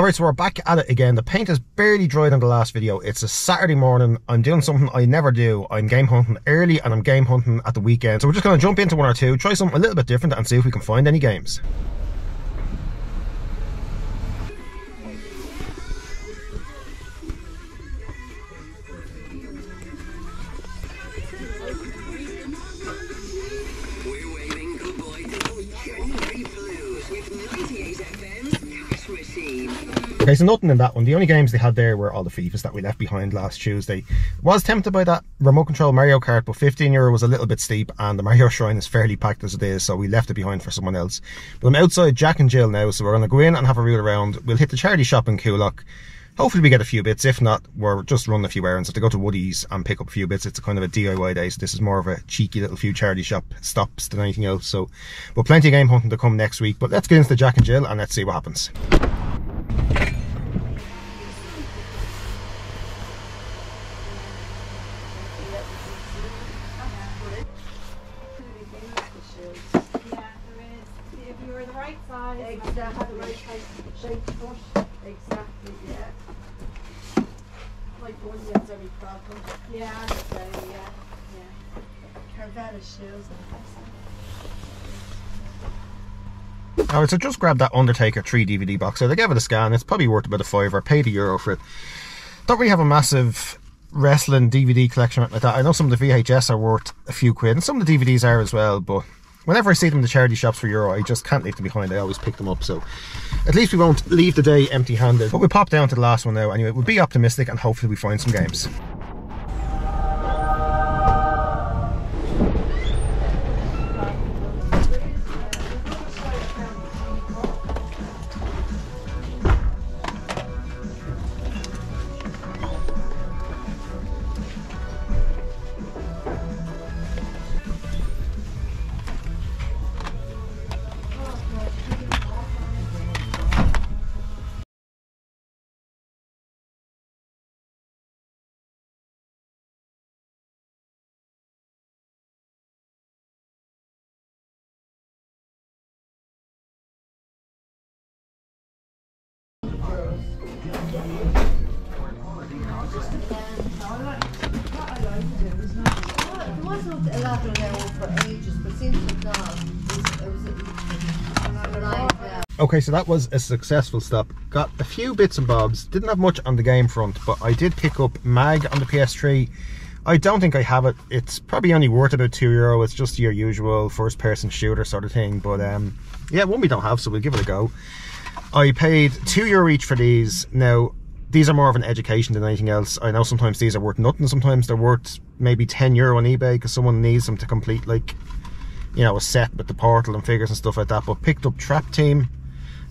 Alright, so we're back at it again. The paint is barely dried on the last video. It's a Saturday morning. I'm doing something I never do. I'm game hunting early and I'm game hunting at the weekend. So we're just going to jump into one or two, try something a little bit different and see if we can find any games. Okay, so nothing in that one. The only games they had there were all the FIFAs that we left behind last Tuesday. Was tempted by that remote control Mario Kart, but €15 was a little bit steep and the Mario Shrine is fairly packed as it is, so we left it behind for someone else. But I'm outside Jack and Jill now, so we're going to go in and have a route around. We'll hit the charity shop in Coolock. Hopefully we get a few bits. If not, we're just running a few errands. I have to go to Woody's and pick up a few bits. It's a kind of a DIY day, so this is more of a cheeky little few charity shop stops than anything else. So, but plenty of game hunting to come next week. But let's get into Jack and Jill and let's see what happens. Alright, so just grab that Undertaker 3 DVD box. So they gave it a scan. It's probably worth about a fiver. Paid €1 for it. Don't really have a massive wrestling DVD collection like that. I know some of the VHS are worth a few quid, and some of the DVDs are as well. But whenever I see them in the charity shops for €1, I just can't leave them behind. I always pick them up. So at least we won't leave the day empty-handed. But we'll pop down to the last one now. Anyway, we'll be optimistic and hopefully we find some games. Okay, so that was a successful stop. Got a few bits and bobs. Didn't have much on the game front, but I did pick up Mag on the PS3. I don't think I have it. It's probably only worth about €2. It's just your usual first person shooter sort of thing, but yeah, one we don't have, so we'll give it a go. I paid €2 each for these. Now, these are more of an education than anything else. I know sometimes these are worth nothing. Sometimes they're worth maybe €10 on eBay because someone needs them to complete, like, you know, a set with the portal and figures and stuff like that. But picked up Trap Team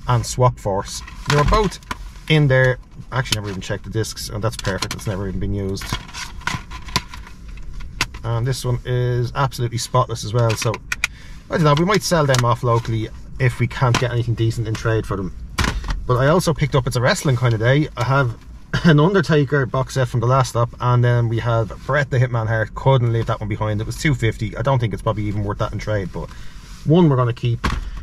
and Swap Force. They were both in there. Actually, never even checked the discs, and that's perfect. It's never even been used. And this one is absolutely spotless as well. So I don't know. We might sell them off locally if we can't get anything decent in trade for them. But I also picked up, it's a wrestling kind of day, I have an Undertaker box set from the last stop, and then we have Brett the Hitman Hart. Couldn't leave that one behind. It was $2.50. I don't think it's probably even worth that in trade, but one we're going to keep.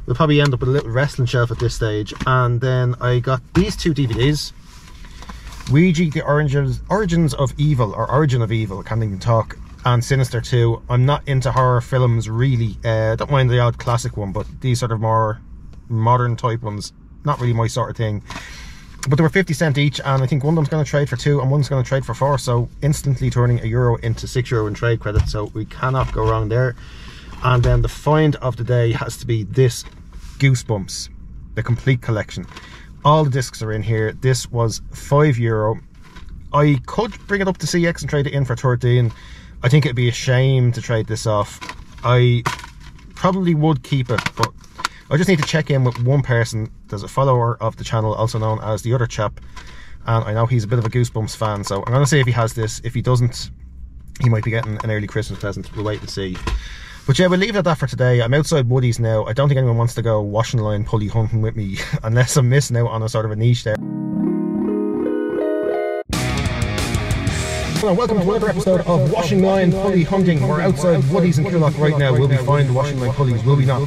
We'll probably end up with a little wrestling shelf at this stage. And then I got these two DVDs. Ouija, the Origins of Evil, or Origin of Evil, I can't even talk, and Sinister 2. I'm not into horror films really. Don't mind the odd classic one, but these sort of more modern type ones, not really my sort of thing. But they were 50 cent each, and I think one of them's going to trade for €2 and one's going to trade for €4, so instantly turning €1 into €6 in trade credit, so we cannot go wrong there. And then the find of the day has to be this Goosebumps, the complete collection. All the discs are in here. This was €5. I could bring it up to CEX and trade it in for 13. I think it'd be a shame to trade this off. I probably would keep it, but I just need to check in with one person. There's a follower of the channel, also known as The Other Chap, and I know he's a bit of a Goosebumps fan, so I'm going to see if he has this. If he doesn't, he might be getting an early Christmas present. We'll wait and see. But yeah, we'll leave it at that for today. I'm outside Woody's now. I don't think anyone wants to go washing line pulley hunting with me unless I'm missing out on a sort of a niche there. Welcome to another episode of Washing Line Pulley Hunting. We're outside Woody's in Killock right now. Will we find washing line pulleys? Will we not?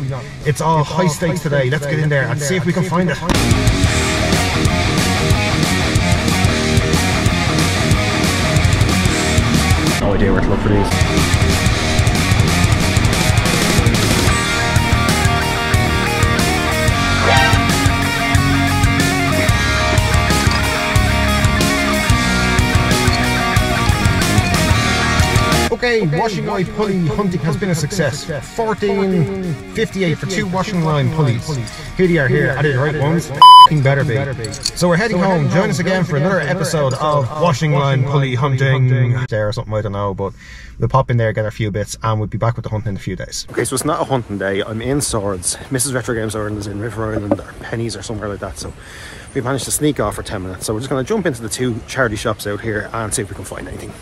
It's all high stakes today. Let's get in there and see if we can find it. no idea where to look for these. Okay, washing line pulley hunting has been a success. 14.58 for two washing line pulleys. Here they are here. I did the right ones. Better be. So we're heading home. Join us again for another episode of washing line pulley hunting. There or something, I don't know, but we'll pop in there, get our few bits, and we'll be back with the hunting in a few days. Okay, so it's not a hunting day. I'm in Swords. Mrs. Retro Games Ireland is in River Island or Pennies or somewhere like that. So we managed to sneak off for 10 minutes. So we're just going to jump into the two charity shops out here and see if we can find anything.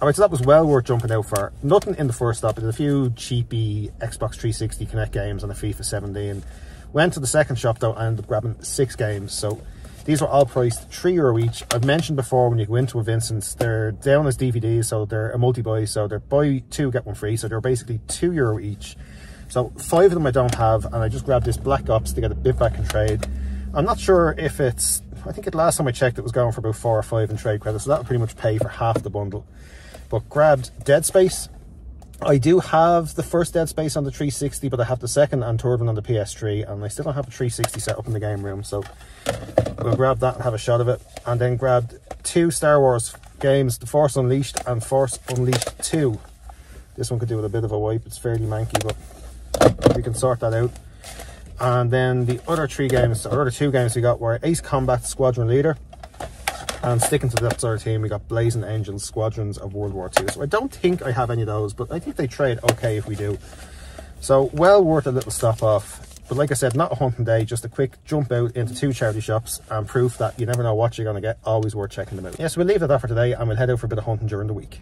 Alright, so that was well worth jumping out for. Nothing in the first stop, but a few cheapy Xbox 360 Kinect games and a FIFA 17. Went to the second shop though and ended up grabbing 6 games. So these were all priced €3 each. I've mentioned before when you go into a Vincent's, they're down as DVDs, so they're a multi-buy, so they're buy 2 get 1 free, so they're basically €2 each. So 5 of them I don't have, and I just grabbed this Black Ops to get a bit back in trade. I'm not sure if it's, I think last time I checked it was going for about 4 or 5 in trade credit, so that would pretty much pay for half the bundle. But grabbed Dead Space. I do have the first Dead Space on the 360, but I have the second and third one on the PS3, and I still don't have a 360 set up in the game room, so we'll grab that and have a shot of it. And then grabbed 2 Star Wars games, The Force Unleashed and Force Unleashed 2. This one could do with a bit of a wipe, it's fairly manky, but we can sort that out. And then the other 3 games, or other 2 games we got were Ace Combat Squadron Leader, and sticking to the sort of team, we got Blazing Angels Squadrons of World War II. So I don't think I have any of those, but I think they trade okay if we do. So well worth a little stop off. But like I said, not a hunting day, just a quick jump out into 2 charity shops and proof that you never know what you're going to get. Always worth checking them out. Yes, yeah, so we'll leave that off for today and we'll head out for a bit of hunting during the week.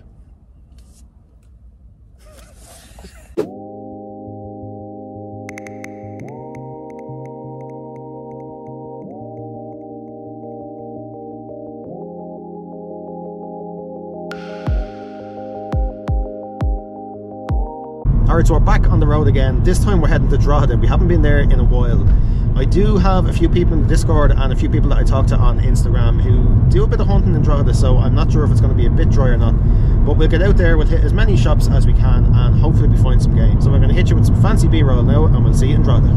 Alright, so we're back on the road again. This time we're heading to Drogheda. We haven't been there in a while. I do have a few people in the Discord and a few people that I talk to on Instagram who do a bit of hunting in Drogheda, so I'm not sure if it's going to be a bit dry or not. But we'll get out there, we'll hit as many shops as we can, and hopefully we find some games. So we're going to hit you with some fancy B-roll now, and we'll see you in Drogheda.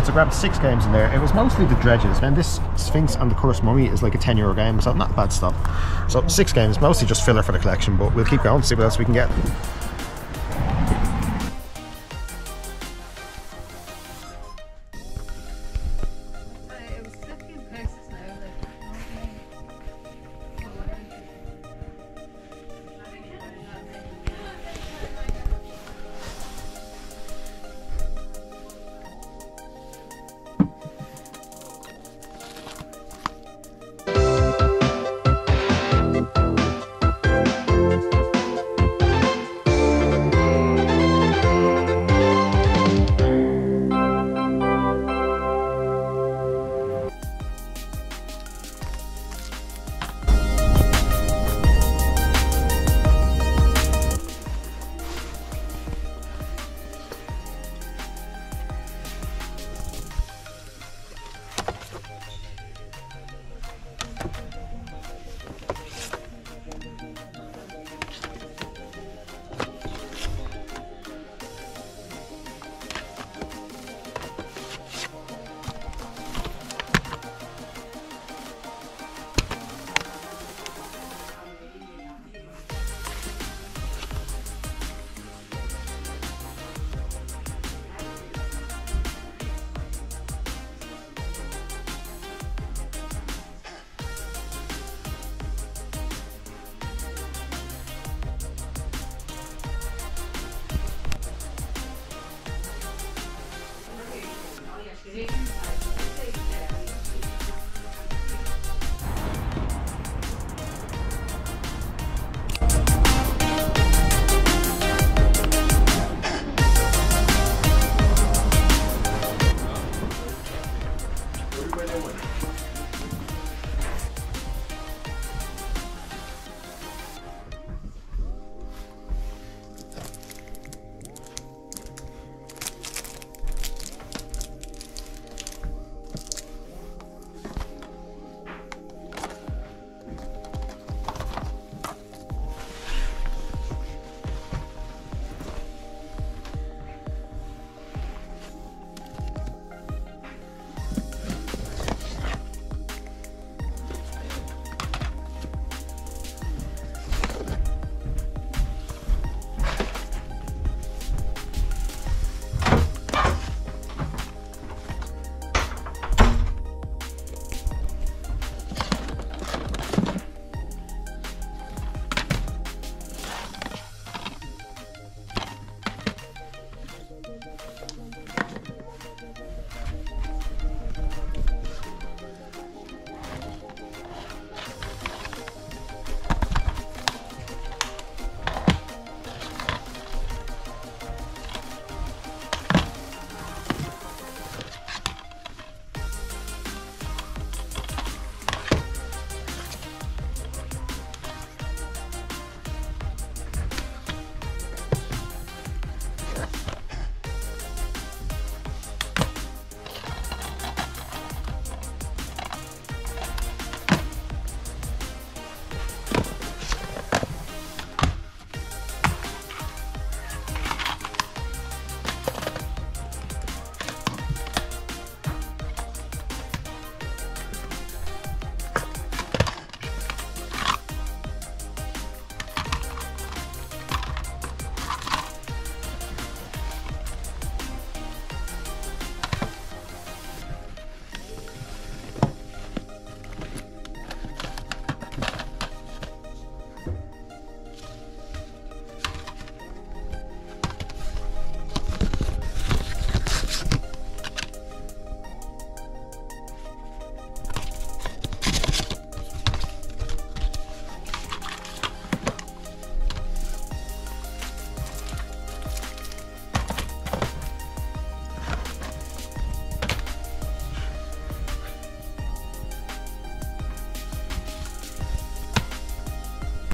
Right, so I grabbed 6 games in there. It was mostly the dredges. Now this Sphinx and the Cursed Mummy is like a 10-euro game, so not a bad stop. So 6 games, mostly just filler for the collection, but we'll keep going, see what else we can get.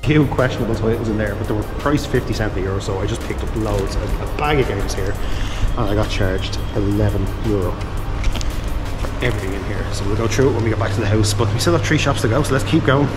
Few questionable titles in there, but they were priced 50 cents a euro, so I just picked up loads, a bag of games here, and I got charged 11 euro for everything in here. So we'll go through it when we get back to the house, but we still have 3 shops to go, so let's keep going.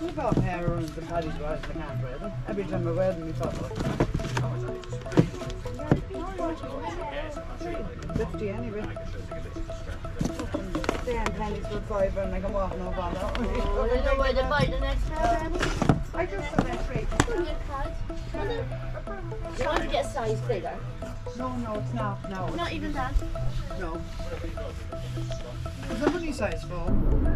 We've got a pair of the paddies right as I can wear them. Every time I wear them, we talk like that. Oh, it's only just great. Yeah, it's been 40 anyway. Damn paddies were fiver and I can walk no bother. Oh, they don't want to buy the next pair, I just saw that straight. You want to get a size bigger? No, no, it's not. No. Not even that? No. It's a money size 4.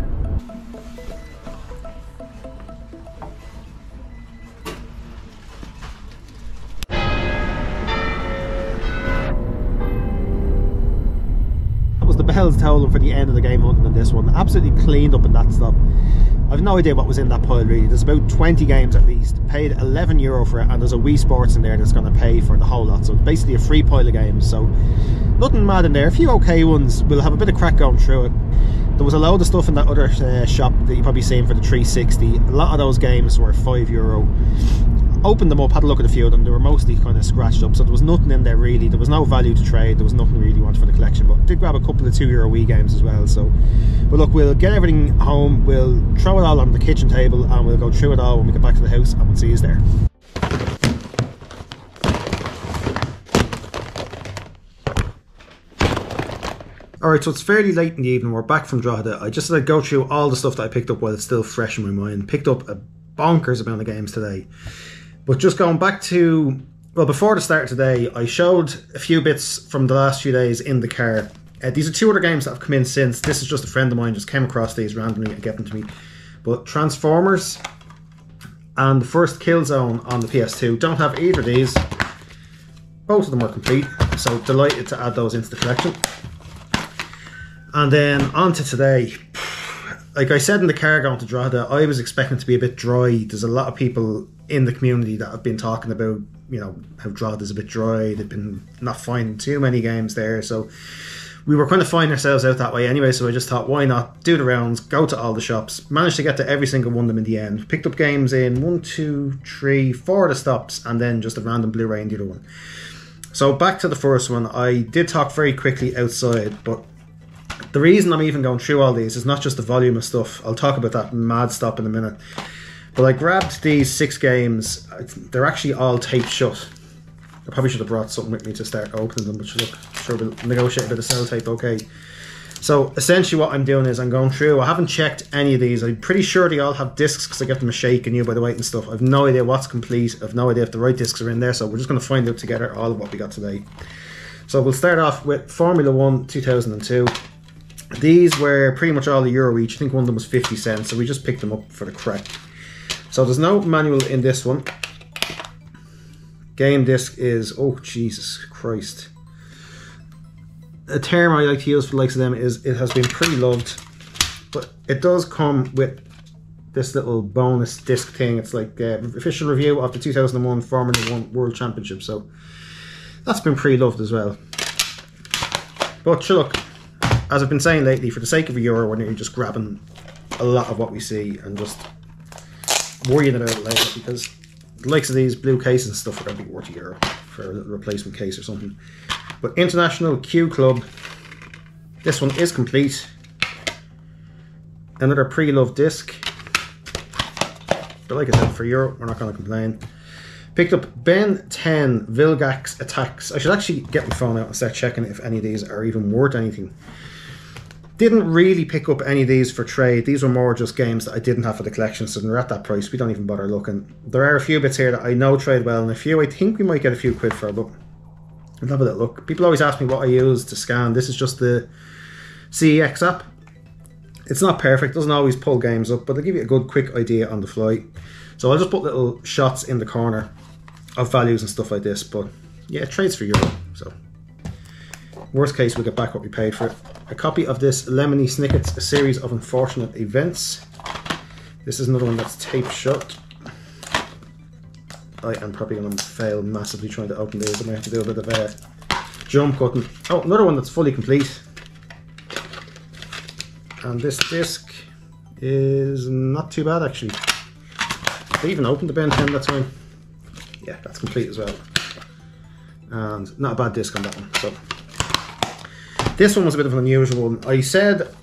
Hell's towel for the end of the game hunting in this one. Absolutely cleaned up in that stop. I've no idea what was in that pile really. There's about 20 games at least. Paid €11 for it, and there's a Wii Sports in there that's going to pay for the whole lot. So it's basically a free pile of games. So nothing mad in there. A few okay ones. We'll have a bit of crack going through it. There was a load of stuff in that other shop that you've probably seen for the 360. A lot of those games were €5. Opened them up, had a look at a few of them. They were mostly kind of scratched up, so there was nothing in there really. There was no value to trade, there was nothing really wanted for the collection, but I did grab a couple of €2 Wii games as well. So, but look, we'll get everything home, we'll throw it all on the kitchen table, and we'll go through it all when we get back to the house, and we'll see you there. Alright, so it's fairly late in the evening, we're back from Drogheda. I just said I'd go through all the stuff that I picked up while it's still fresh in my mind. Picked up a bonkers amount of games today. But just going back to, well, before the start of today, I showed a few bits from the last few days in the car. These are two other games that have come in since. This is just a friend of mine just came across these randomly and gave them to me. But Transformers and the first Killzone on the PS2. Don't have either of these. Both of them are complete, so delighted to add those into the collection. And then on to today. Like I said in the car going to Drogheda, I was expecting it to be a bit dry. There's a lot of people in the community that have been talking about, you know, how Drogheda's a bit dry. They've been not finding too many games there. So we were kind of finding ourselves out that way anyway. So I just thought, why not do the rounds, go to all the shops. Managed to get to every single one of them in the end. Picked up games in 4 of the stops, and then just a random Blu-ray in the other one. So back to the first one. I did talk very quickly outside, but the reason I'm even going through all these is not just the volume of stuff. I'll talk about that mad stop in a minute. But I grabbed these 6 games. They're actually all taped shut. I probably should have brought something with me to start opening them, but look, sure we'll negotiate a bit of sellotape, okay. So essentially what I'm doing is I'm going through. I haven't checked any of these. I'm pretty sure they all have discs because I get them a shake and you by the weight and stuff. I've no idea what's complete. I've no idea if the right discs are in there, so we're just going to find out together all of what we got today. So we'll start off with Formula 1 2002. These were pretty much all a euro each. I think one of them was 50 cents, so we just picked them up for the crack. So there's no manual in this one. Game disc is, oh Jesus Christ. A term I like to use for the likes of them is it has been pre-loved, but it does come with this little bonus disc thing. It's like official review of the 2001 Formula 1 World Championship. So that's been pre-loved as well. But look, as I've been saying lately, for the sake of a euro, we're nearly just grabbing a lot of what we see and just worrying about it later, because the likes of these blue cases and stuff are going to be worth €1 for a little replacement case or something. But International Q Club, this one is complete. Another pre-loved disc, but like I said, for €1, we're not going to complain. Picked up Ben 10 Vilgax Attacks. I should actually get my phone out and start checking if any of these are even worth anything. Didn't really pick up any of these for trade. These were more just games that I didn't have for the collection, so they're at that price. We don't even bother looking. There are a few bits here that I know trade well, and a few I think we might get a few quid for, but I'll have a little look. People always ask me what I use to scan. This is just the CEX app. It's not perfect, doesn't always pull games up, but it'll give you a good quick idea on the fly. So I'll just put little shots in the corner of values and stuff like this, but yeah, it trades for euro, so worst case we'll get back what we paid for it. A copy of this Lemony Snicket's A Series of Unfortunate Events. This is another one that's taped shut. I am probably going to fail massively trying to open these. I might have to do a bit of a jump cutting. Oh, another one that's fully complete. And this disc is not too bad actually. They even opened the Ben 10 that time. Yeah, that's complete as well. And not a bad disc on that one. So this one was a bit of an unusual one. I said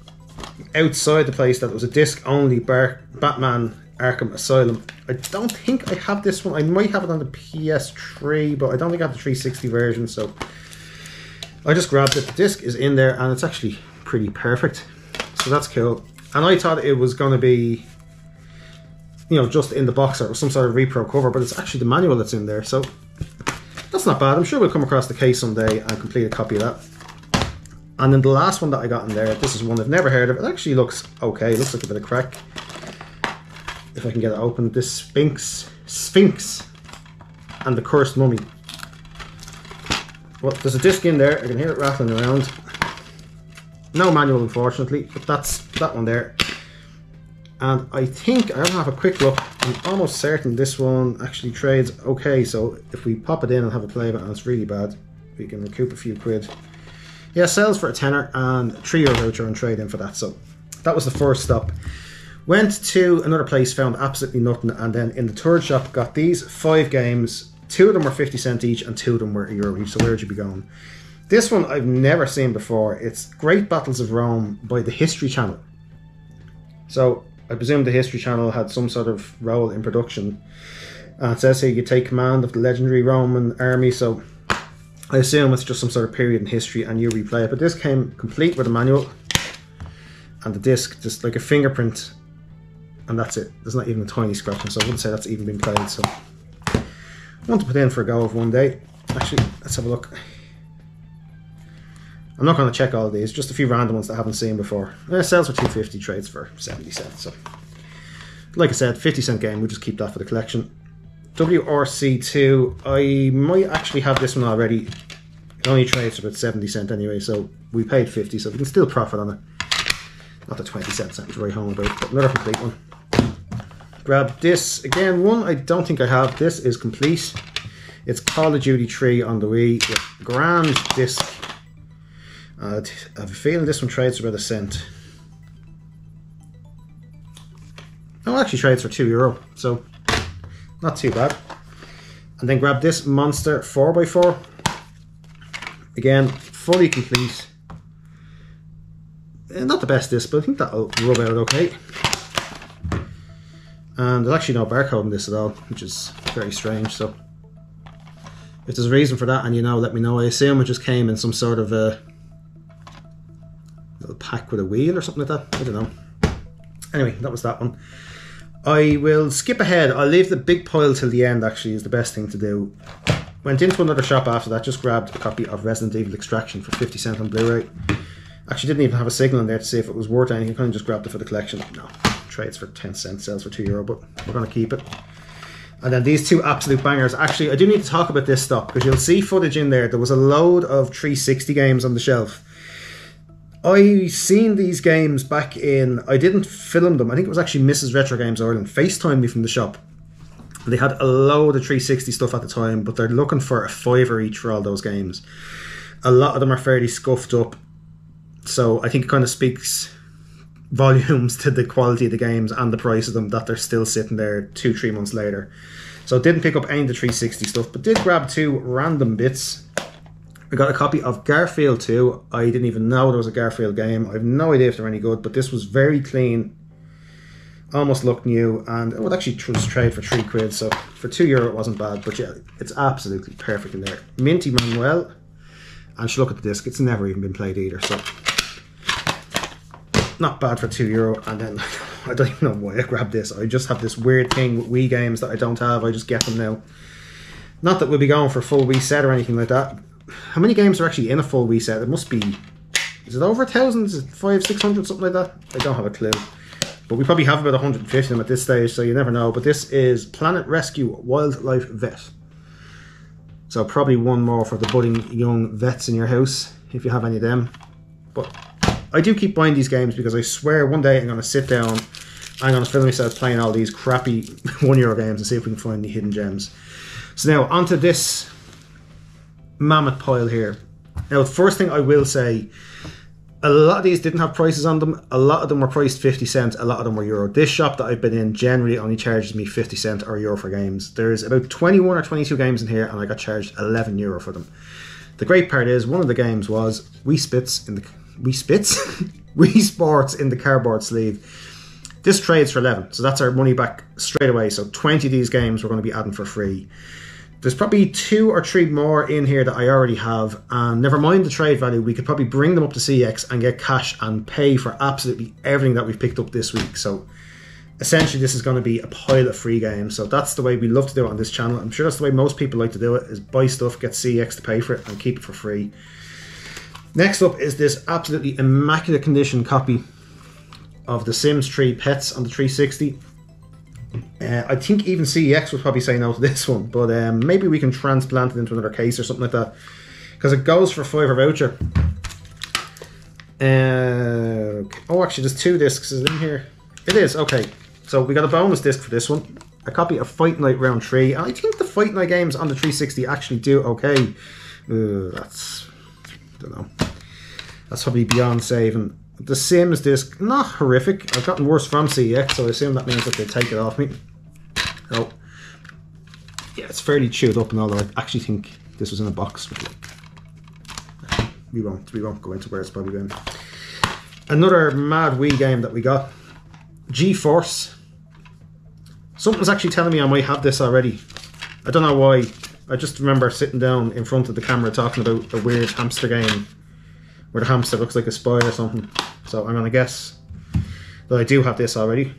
outside the place that it was a disc only Batman Arkham Asylum. I don't think I have this one. I might have it on the PS3, but I don't think I have the 360 version, so I just grabbed it. The disc is in there and it's actually pretty perfect, so that's cool. And I thought it was going to be, you know, just in the box or some sort of repro cover, but it's actually the manual that's in there, so that's not bad. I'm sure we'll come across the case someday and complete a copy of that. And then the last one that I got in there, this is one I've never heard of. It actually looks okay. It looks like a bit of crack. If I can get it open, this Sphinx and the Cursed Mummy. Well, there's a disc in there. I can hear it rattling around. No manual, unfortunately, but that's that one there. And I think I'll have a quick look. I'm almost certain this one actually trades okay, so if we pop it in and have a play of it and it's really bad, we can recoup a few quid. Yeah, sells for a tenner and a €3 voucher and trade in for that. So that was the first stop. Went to another place, found absolutely nothing, and then in the third shop got these 5 games. 2 of them were 50 cent each and 2 of them were €1 each, so where'd you be going? This one I've never seen before. It's Great Battles of Rome by the History Channel. So I presume the History Channel had some sort of role in production. It says here you take command of the legendary Roman army, so I assume it's just some sort of period in history and you replay it. But this came complete with a manual and the disc, just like a fingerprint, and that's it. There's not even a tiny scratching, so I wouldn't say that's even been played. So I want to put in for a go of one day. Actually, let's have a look. I'm not going to check all of these, just a few random ones that I haven't seen before. It sells for $2.50, trades for 70 cents. So, like I said, 50 cent game, we'll just keep that for the collection. WRC2, I might actually have this one already. It only trades for about 70 cent anyway, so we paid 50, so we can still profit on it. Not the 20 cents I was right home about, but another complete one. Grab this, again, one I don't think I have. This is complete. It's Call of Duty 3 on the Wii with grand disc. I have a feeling this one trades for about a cent. No, it actually trades for €2, so not too bad. And then grab this Monster 4x4. Again, fully complete. Not the best disc, but I think that'll rub out okay. And there's actually no barcode in this at all, which is very strange, so if there's a reason for that and you know, let me know. I assume it just came in some sort of a little pack with a wheel or something like that. I don't know. Anyway, that was that one. I will skip ahead. I'll leave the big pile till the end, actually, is the best thing to do. Went into another shop after that, just grabbed a copy of Resident Evil Extraction for 50 cent on Blu-ray. Actually didn't even have a signal in there to see if it was worth anything. I kind of just grabbed it for the collection. No, trades for 10 cents, sells for €2, but we're going to keep it. And then these two absolute bangers. Actually, I do need to talk about this stop, because you'll see footage in there. There was a load of 360 games on the shelf. I seen these games back in, I didn't film them, I think it was actually Mrs. Retro Games Ireland FaceTimed me from the shop. They had a load of 360 stuff at the time, but they're looking for a €5 each for all those games. A lot of them are fairly scuffed up, so I think it kind of speaks volumes to the quality of the games and the price of them that they're still sitting there 2-3 months later. So didn't pick up any of the 360 stuff, but did grab 2 random bits. I got a copy of Garfield 2. I didn't even know there was a Garfield game. I have no idea if they're any good, but this was very clean. almost looked new, and it would actually trade for £3, so for €2 it wasn't bad. But yeah, it's absolutely perfect in there. Minty Manuel, and she look at the disc, it's never even been played either, so not bad for €2. And then I don't even know why I grabbed this. I just have this weird thing with Wii games that I don't have, I just get them now. Not that we'll be going for a full Wii set or anything like that. How many games are actually in a full Wii set? It must be, is it over 1,000? Is it 500, 600, something like that? I don't have a clue. But we probably have about 150 of them at this stage, so you never know. But this is Planet Rescue Wildlife Vet. So probably one more for the budding young vets in your house, if you have any of them. But I do keep buying these games because I swear one day I'm going to sit down, I'm going to film myself playing all these crappy €1 games and see if we can find any hidden gems. So now, onto this mammoth pile here. Now, the first thing I will say, a lot of these didn't have prices on them. A lot of them were priced 50 cents, a lot of them were €1. This shop that I've been in generally only charges me 50 cents or €1 for games. There's about 21 or 22 games in here and I got charged €11 for them. The great part is, one of the games was Wii Sports in the cardboard sleeve. This trades for 11, so that's our money back straight away. So 20 of these games we're going to be adding for free. There's probably 2 or 3 more in here that I already have, and never mind the trade value, we could probably bring them up to CEX and get cash and pay for absolutely everything that we've picked up this week. So essentially this is going to be a pile of free games. So that's the way we love to do it on this channel. I'm sure that's the way most people like to do it, is buy stuff, get CEX to pay for it, and keep it for free. Next up is this absolutely immaculate condition copy of The Sims 3 Pets on the 360. I think even CEX would probably say no to this one, but maybe we can transplant it into another case or something like that, because it goes for £5 voucher. Oh, actually there's 2 discs in here. It is, okay. So we got a bonus disc for this one, a copy of Fight Night Round 3, and I think the Fight Night games on the 360 actually do okay. Don't know. That's probably beyond saving. The Sims disc, not horrific. I've gotten worse from CEX, so I assume that means that they take it off me. Oh, yeah, it's fairly chewed up and all that. I actually think this was in a box. We won't go into where it's probably going. Another mad Wii game that we got, G-Force. Something's actually telling me I might have this already. I don't know why. I just remember sitting down in front of the camera talking about a weird hamster game where the hamster looks like a spider or something. So I'm going to guess that I do have this already.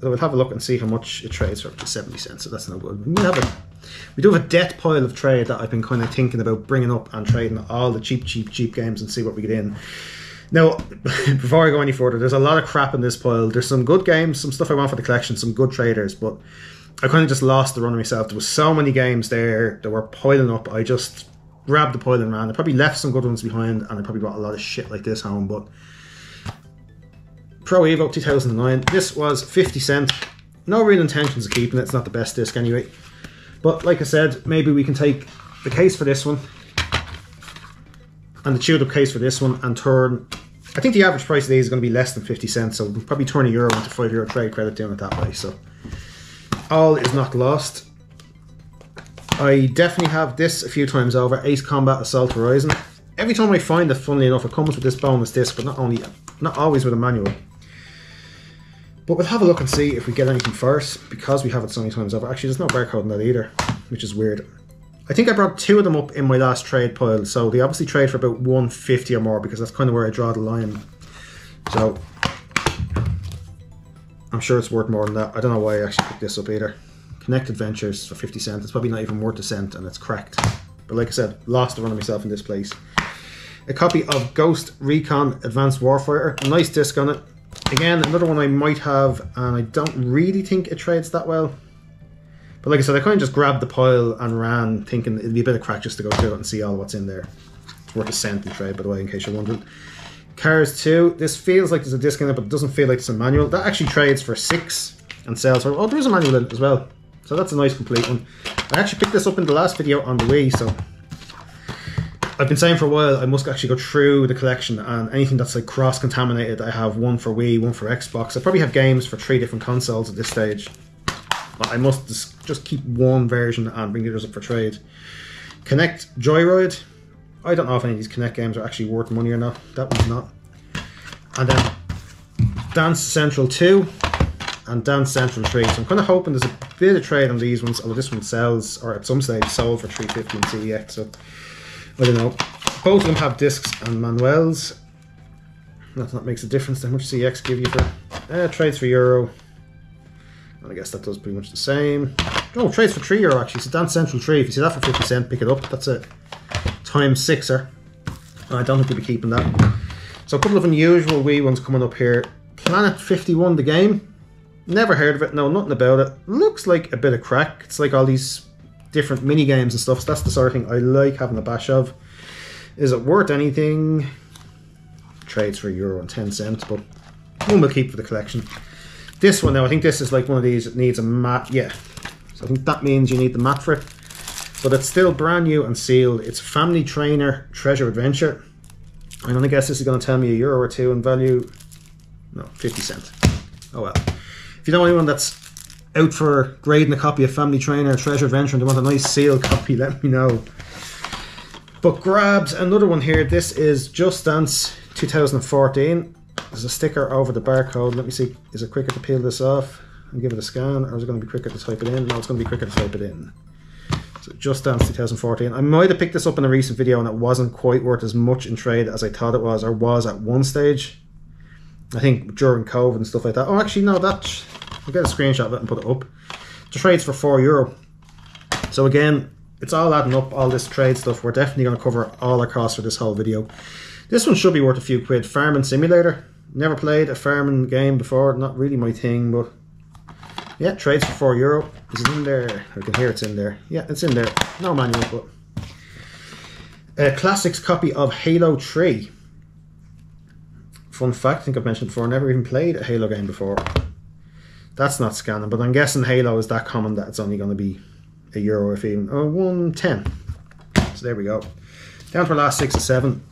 So we'll have a look and see how much it trades for, up to 70 cents, so that's no good. We do have a death pile of trade that I've been kind of thinking about bringing up and trading all the cheap games and see what we get in. Now, before I go any further, there's a lot of crap in this pile. There's some good games, some stuff I want for the collection, some good traders, but I kind of just lost the runner myself. There was so many games there that were piling up, I just grabbed the pile and ran. I probably left some good ones behind, and I probably brought a lot of shit like this home. But Pro Evo 2009, this was 50 cent. No real intentions of keeping it, it's not the best disc anyway. But like I said, maybe we can take the case for this one, and the chewed up case for this one, and turn, I think the average price of these is going to be less than 50 cents, so we'll probably turn €1 into €5 trade credit doing it that way, so all is not lost. I definitely have this a few times over, Ace Combat Assault Horizon. Every time I find it, funnily enough, it comes with this bonus disc, but not always with a manual. But we'll have a look and see if we get anything first, because we have it so many times over. Actually, there's no barcode in that either, which is weird. I think I brought 2 of them up in my last trade pile, so they obviously trade for about 150 or more, because that's kind of where I draw the line. So I'm sure it's worth more than that. I don't know why I actually picked this up either. Connect Adventures for 50 cents. It's probably not even worth a cent, and it's cracked. But like I said, lost the run of myself in this place. A copy of Ghost Recon Advanced Warfighter. Nice disc on it. Again, another one I might have, and I don't really think it trades that well. But like I said, I kind of just grabbed the pile and ran, thinking it'd be a bit of crack just to go through it and see all what's in there. It's worth a cent in trade, by the way, in case you're wondering. Cars 2. This feels like there's a disc in it, but it doesn't feel like it's a manual. That actually trades for 6 and sells for... Oh, there is a manual in it as well. So that's a nice complete one. I actually picked this up in the last video on the Wii, so I've been saying for a while I must actually go through the collection, and anything that's like cross-contaminated, I have one for Wii, one for Xbox. I probably have games for 3 different consoles at this stage. But I must just keep one version and bring the others up for trade. Kinect Joyride. I don't know if any of these Kinect games are actually worth money or not. That one's not. And then Dance Central 2. and Dance Central 3. So I'm kind of hoping there's a bit of trade on these ones, although this one sells, or at some stage sold for 350 in CEX, so I don't know. Both of them have discs and manuals. Not that makes a difference. How much CEX give you for trades for €3? And I guess that does pretty much the same. Oh, trades for €3 actually. So Dance Central 3, if you see that for 50 cents, pick it up. That's a times sixer. I don't think you'll be keeping that. So a couple of unusual Wii ones coming up here. Planet 51, the game. Never heard of it, know nothing about it. Looks like a bit of crack. It's like all these different mini games and stuff. So that's the sort of thing I like having a bash of. Is it worth anything? Trades for €1.10, but one we'll keep for the collection. This one now, I think this is like one of these that needs a mat. Yeah, so I think that means you need the mat for it. But it's still brand new and sealed. It's Family Trainer Treasure Adventure. I'm gonna guess this is gonna tell me €1 or 2 in value. No, 50 cents. Oh well. If you know anyone that's out for grading a copy of Family Trainer Treasure Adventure and they want a nice sealed copy, let me know. But grabs another one here. This is Just Dance 2014. There's a sticker over the barcode. Let me see, is it quicker to peel this off and give it a scan, or is it going to be quicker to type it in? No, it's going to be quicker to type it in. So Just Dance 2014. I might have picked this up in a recent video and it wasn't quite worth as much in trade as I thought it was, or was at one stage. I think during COVID and stuff like that. Oh, actually, no, that... I'll get a screenshot of it and put it up. The trade's for €4. So again, it's all adding up, all this trade stuff. We're definitely going to cover all our costs for this whole video. This one should be worth a few quid. Farming Simulator. Never played a farming game before. Not really my thing, but... Yeah, trades for €4. Is it in there? I can hear it's in there. Yeah, it's in there. No manual, but... A classics copy of Halo 3. Fun fact, I think I've mentioned before, never even played a Halo game before. That's not scanning, but I'm guessing Halo is that common that it's only going to be €1 if even, or €1.10. So there we go. Down for last 6 or 7.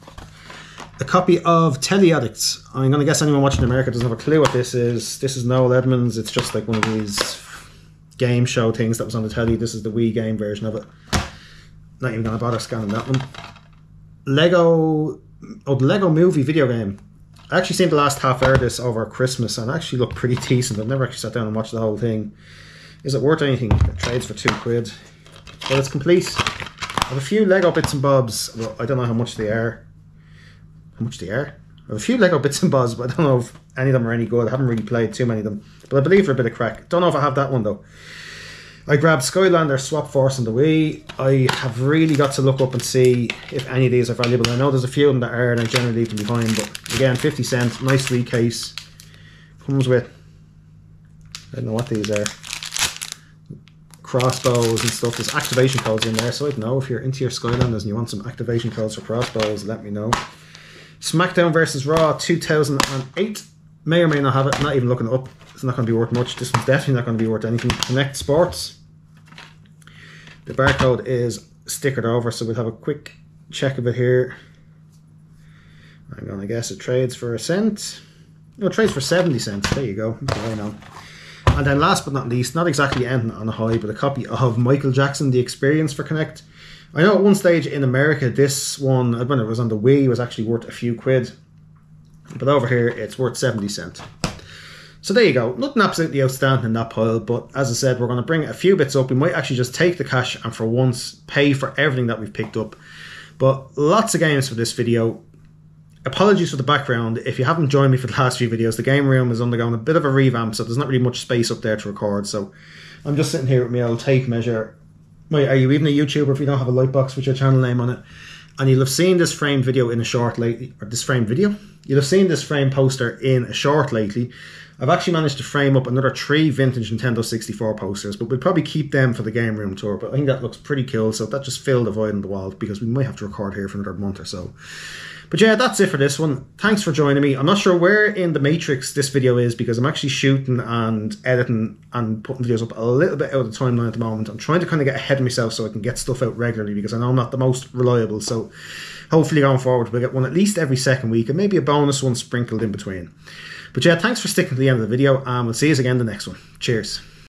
A copy of Teleaddicts. I'm going to guess anyone watching in America doesn't have a clue what this is. This is Noel Edmonds. It's just like one of these game show things that was on the telly. This is the Wii game version of it. Not even going to bother scanning that one. Lego... Oh, the Lego Movie video game. I actually seen the last half hour of this over Christmas and actually looked pretty decent. I've never actually sat down and watched the whole thing. Is it worth anything? It trades for £2. Well, it's complete. I have a few Lego bits and bobs. Well, I don't know how much they are. How much they are? I have a few Lego bits and bobs, but I don't know if any of them are any good. I haven't really played too many of them, but I believe they're a bit of crack. Don't know if I have that one though. I grabbed Skylander, Swap Force and the Wii. I have really got to look up and see if any of these are valuable. I know there's a few of them that are and I generally leave them behind, but again, 50 cents, nice Wii case. Comes with, I don't know what these are, crossbows and stuff. There's activation codes in there, so I don't know if you're into your Skylanders and you want some activation codes for crossbows, let me know. SmackDown vs. Raw 2008. May or may not have it, not even looking it up. It's not going to be worth much. This one's definitely not going to be worth anything. Connect Sports. The barcode is stickered over, so we'll have a quick check of it here. I'm going to guess it trades for €1. No, it trades for 70 cents. There you go. Right on. And then last but not least, not exactly ending on a high, but a copy of Michael Jackson, The Experience for Connect. I know at one stage in America, this one, when it was on the Wii, was actually worth a few quid. But over here, it's worth 70 cents. So there you go. Nothing absolutely outstanding in that pile, but as I said, we're going to bring a few bits up. We might actually just take the cash and for once pay for everything that we've picked up. But lots of games for this video. Apologies for the background. If you haven't joined me for the last few videos, the game room is undergoing a bit of a revamp, so there's not really much space up there to record. So I'm just sitting here with my old tape measure. Wait, are you even a YouTuber if you don't have a light box with your channel name on it? And you'll have seen this framed video in a short lately, or this framed video? You'll have seen this frame poster in a short lately. I've actually managed to frame up another 3 vintage Nintendo 64 posters, but we'll probably keep them for the game room tour, but I think that looks pretty cool, so that just filled a void in the wall, because we might have to record here for another month or so. But yeah, that's it for this one. Thanks for joining me. I'm not sure where in the matrix this video is, because I'm actually shooting and editing and putting videos up a little bit out of the timeline at the moment. I'm trying to kind of get ahead of myself so I can get stuff out regularly, because I know I'm not the most reliable, so hopefully going forward we'll get one at least every second week, and maybe a bonus one sprinkled in between. But yeah, thanks for sticking to the end of the video, and we'll see you again in the next one. Cheers.